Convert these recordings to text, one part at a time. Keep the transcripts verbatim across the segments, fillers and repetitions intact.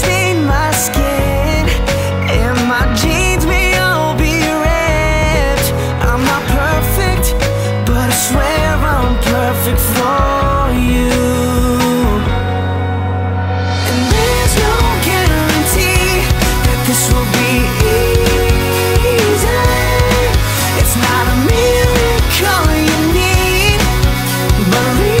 stain my skin, and my jeans may all be ripped. I'm not perfect, but I swear I'm perfect for you. And there's no guarantee that this will be easy. It's not a miracle you need, believe.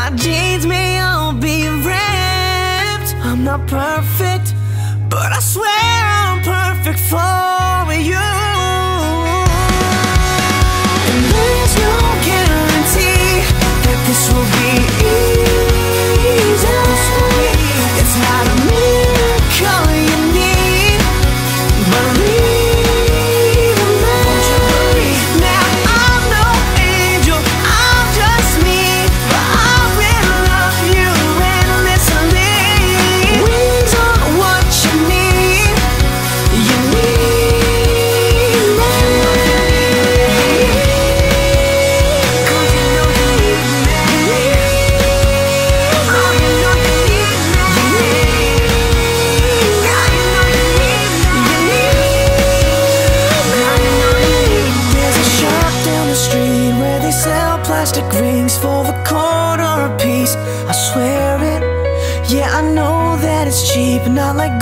My jeans may all be ripped. I'm not perfect, but I swear I'm perfect for you. And there's no guarantee that this will be easy. It's not a miracle you need, believe. For the quarter a piece, I swear it. Yeah, I know that it's cheap, not like